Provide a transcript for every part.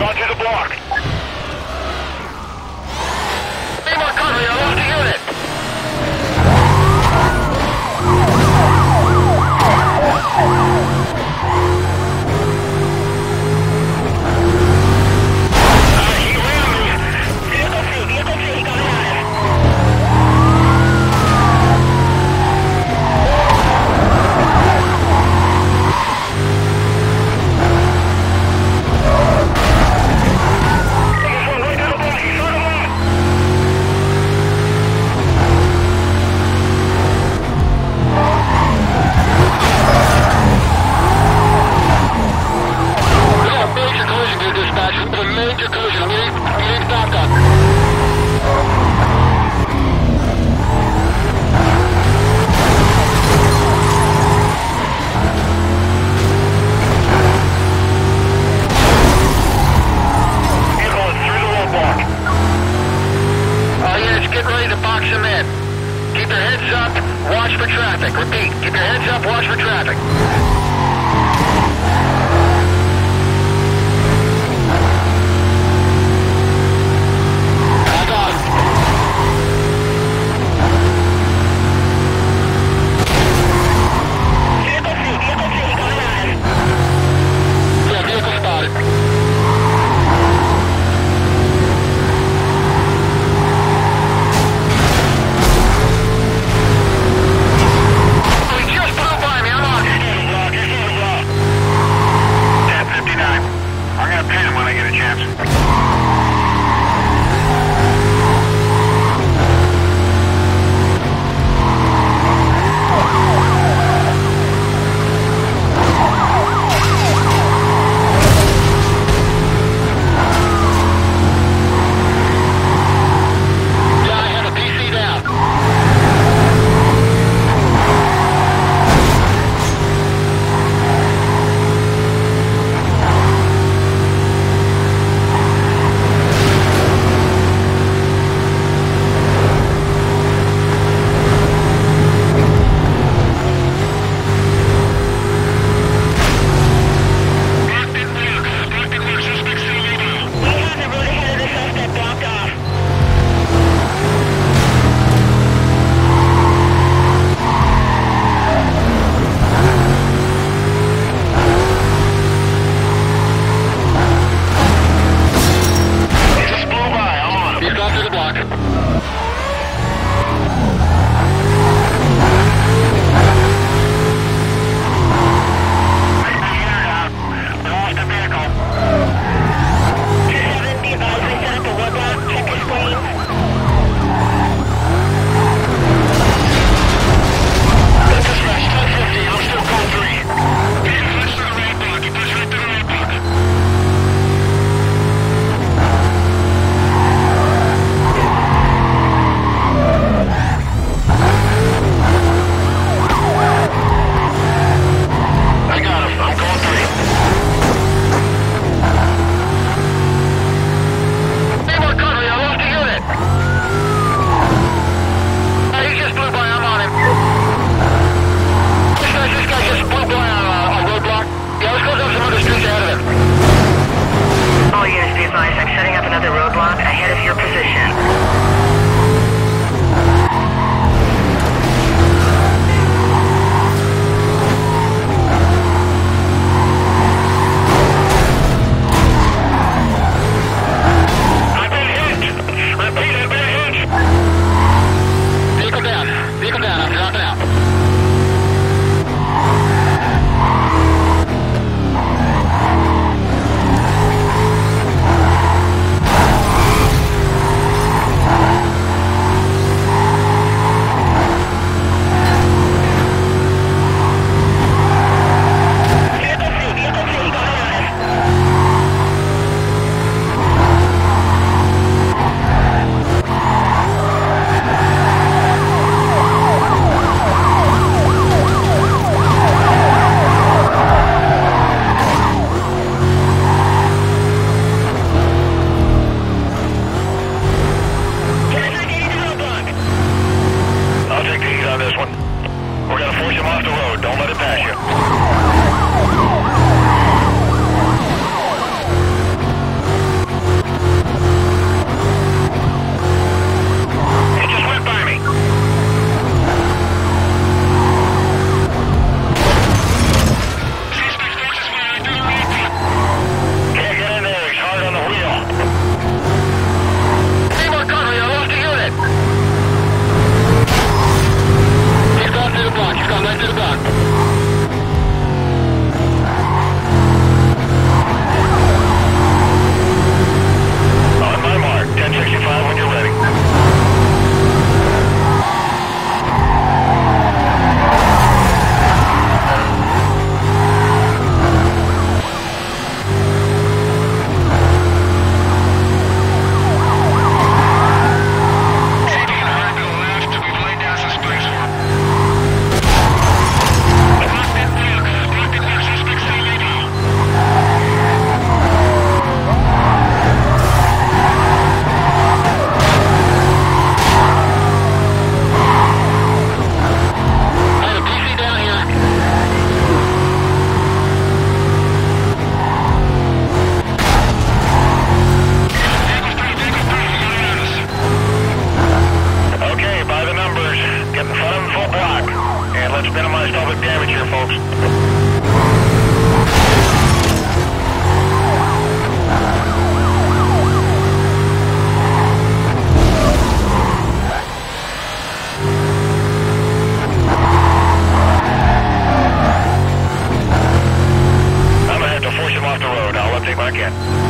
Roger the block. Seymour Conley, I lost a unit. He rammed me. Vehicle three, he got back in.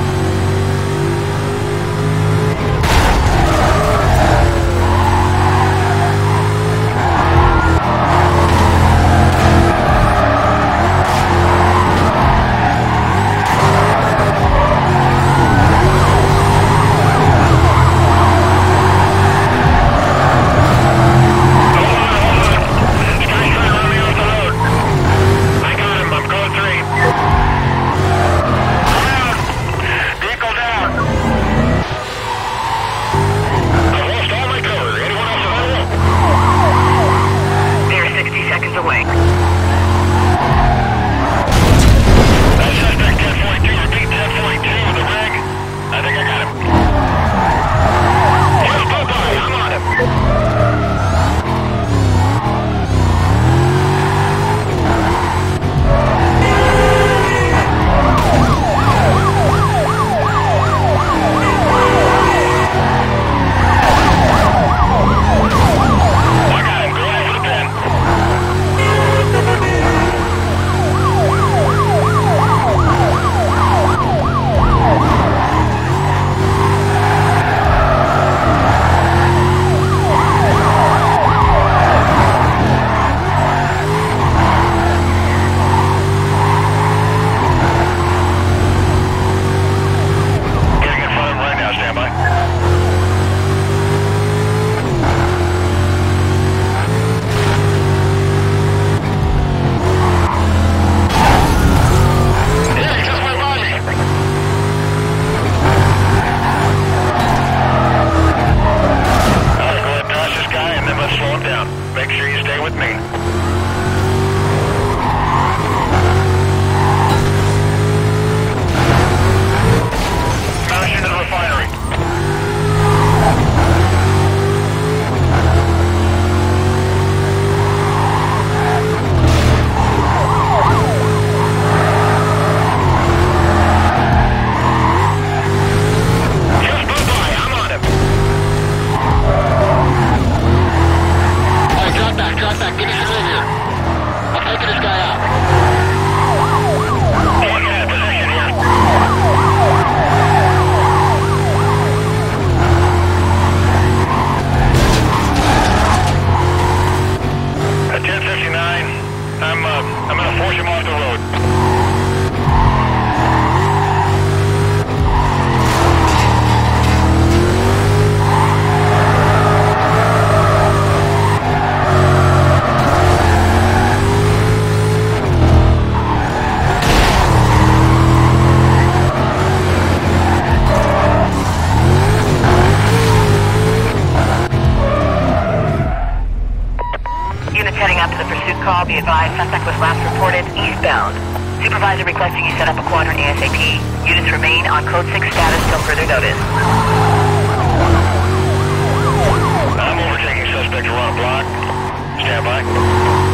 Be advised, suspect was last reported eastbound. Supervisor requesting you set up a quadrant ASAP. Units remain on code 6 status till further notice. I'm overtaking suspect around block. Stand by.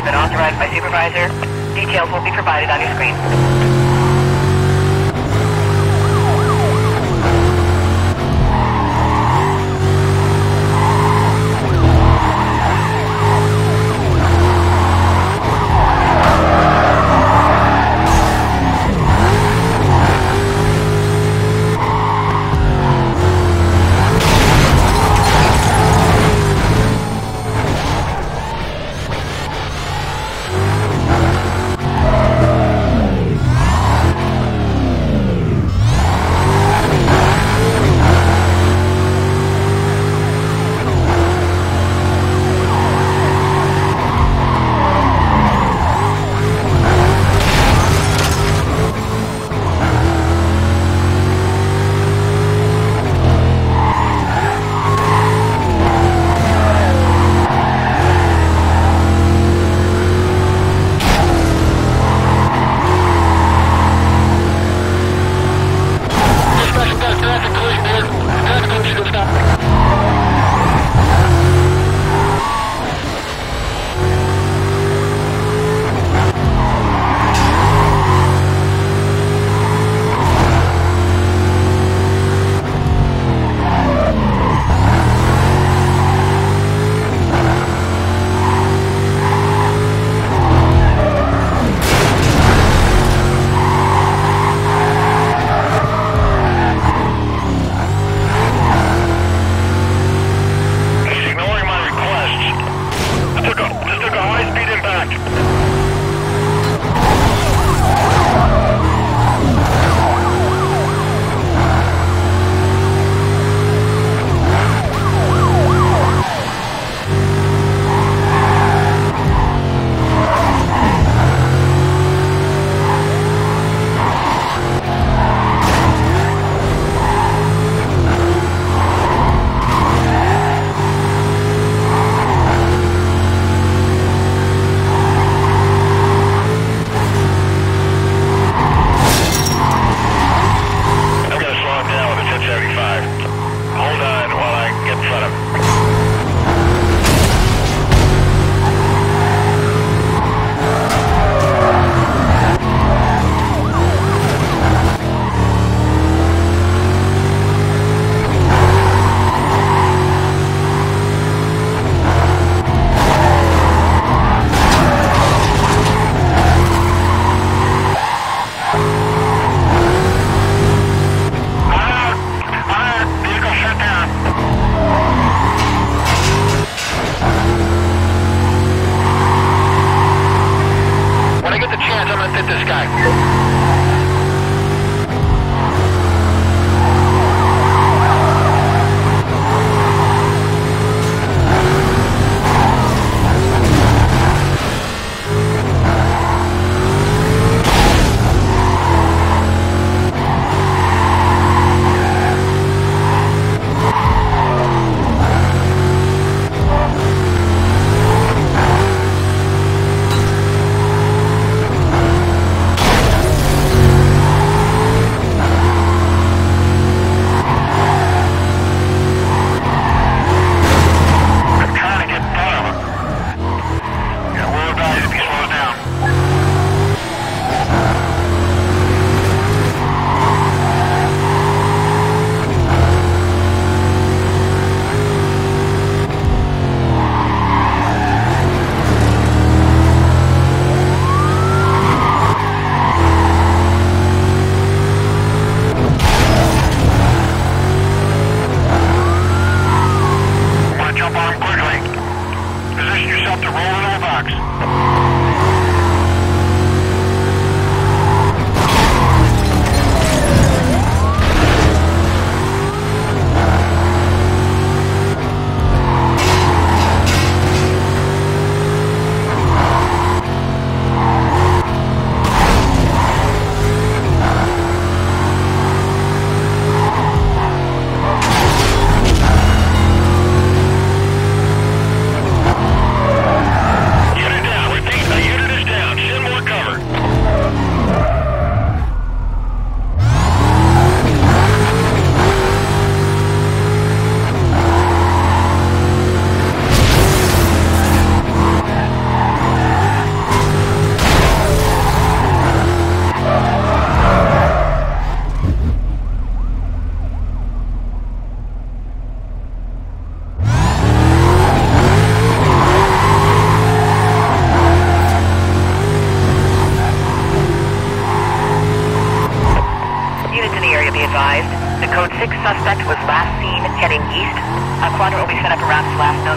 has been authorized by Supervisor. Details will be provided on your screen.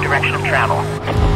direction of travel.